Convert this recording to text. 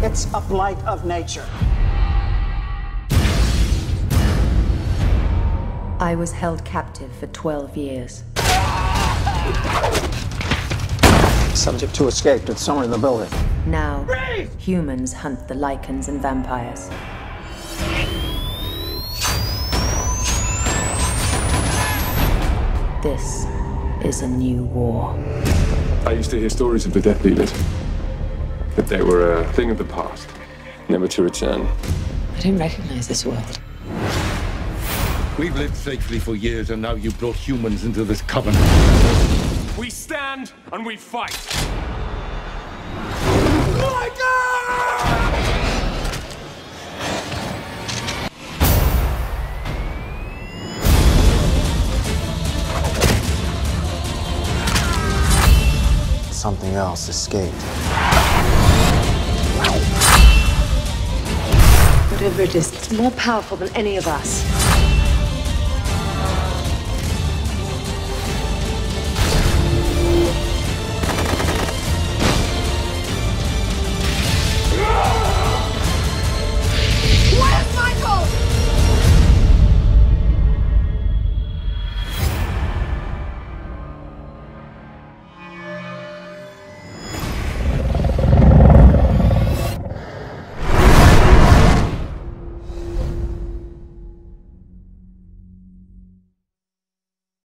It's a blight of nature. I was held captive for 12 years. Subject to escape. It's somewhere in the building. Now, humans hunt the lycans and vampires. This is a new war. I used to hear stories of the death dealers, that they were a thing of the past, never to return. I don't recognize this world. We've lived safely for years, and now you brought humans into this covenant. We stand and we fight. Lycans! Something else escaped. Whatever it is, it's more powerful than any of us.